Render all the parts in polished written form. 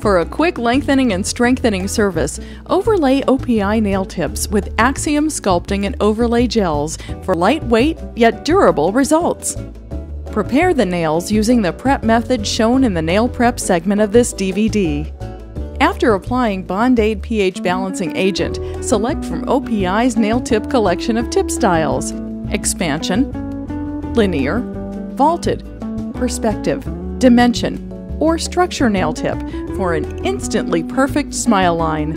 For a quick lengthening and strengthening service, overlay OPI nail tips with Axxium Sculpting and Overlay Gels for lightweight yet durable results. Prepare the nails using the prep method shown in the nail prep segment of this DVD. After applying Bond-Aid pH Balancing Agent, select from OPI's nail tip collection of tip styles: Expansion, Linear, Vaulted, Perspective, Dimension, or structure nail tip for an instantly perfect smile line.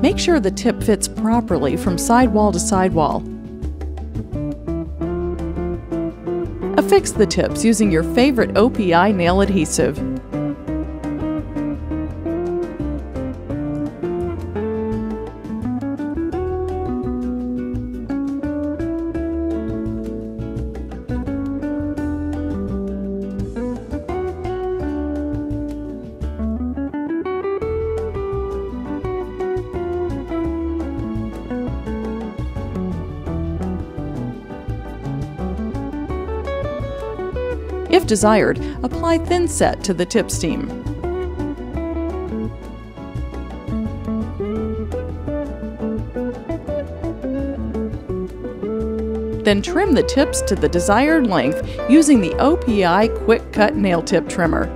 Make sure the tip fits properly from sidewall to sidewall. Affix the tips using your favorite OPI nail adhesive. If desired, apply Thin Set to the tip seam. Then trim the tips to the desired length using the OPI Quick Cut nail tip trimmer.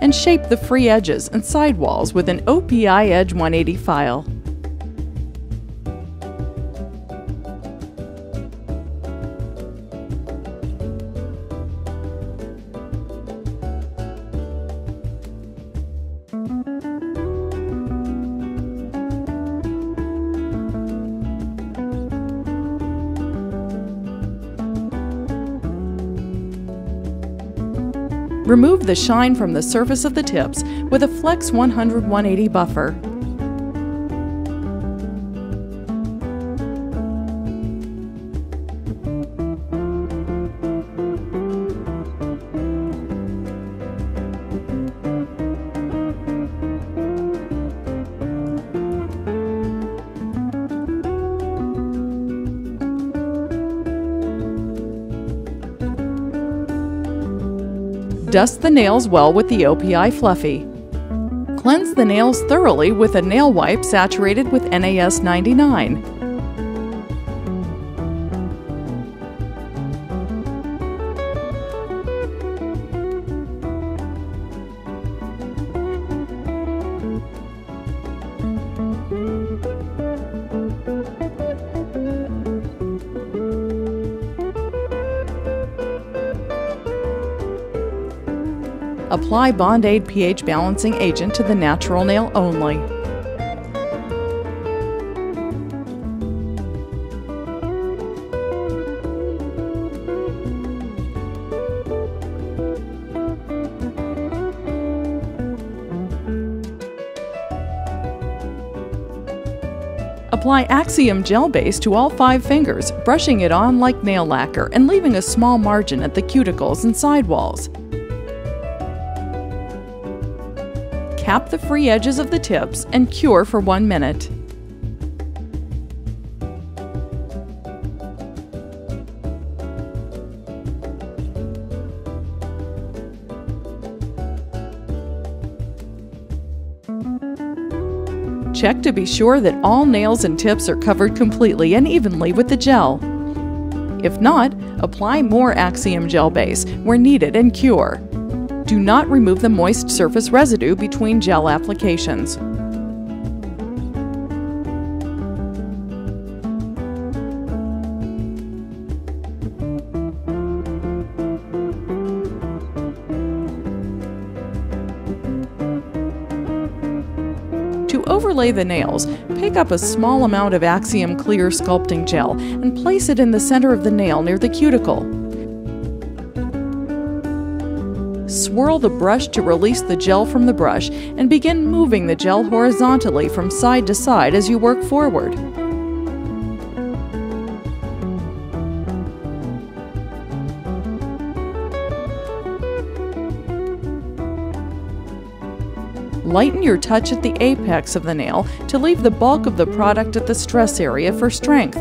And shape the free edges and sidewalls with an OPI Edge 180 file. Remove the shine from the surface of the tips with a Flex 100-180 buffer. Dust the nails well with the OPI Fluffy. Cleanse the nails thoroughly with a nail wipe saturated with NAS 99. Apply Bond-Aid pH Balancing Agent to the natural nail only. Apply Axxium Gel Base to all 5 fingers, brushing it on like nail lacquer and leaving a small margin at the cuticles and sidewalls. Cap the free edges of the tips and cure for 1 minute. Check to be sure that all nails and tips are covered completely and evenly with the gel. If not, apply more Axxium Gel Base where needed and cure. Do not remove the moist surface residue between gel applications. To overlay the nails, pick up a small amount of Axxium Clear Sculpting Gel and place it in the center of the nail near the cuticle. Swirl the brush to release the gel from the brush and begin moving the gel horizontally from side to side as you work forward. Lighten your touch at the apex of the nail to leave the bulk of the product at the stress area for strength.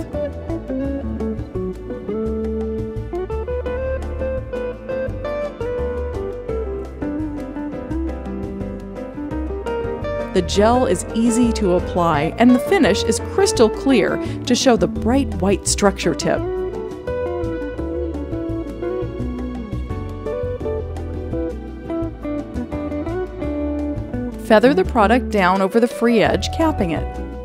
The gel is easy to apply, and the finish is crystal clear to show the bright white structure tip. Feather the product down over the free edge, capping it.